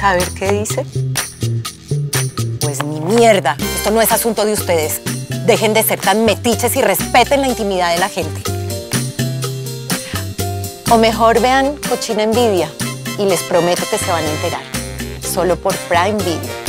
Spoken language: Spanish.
¿Quieres saber qué dice? Pues ni mierda. Esto no es asunto de ustedes. Dejen de ser tan metiches y respeten la intimidad de la gente. O mejor vean Cochina Envidia y les prometo que se van a enterar. Solo por Prime Video.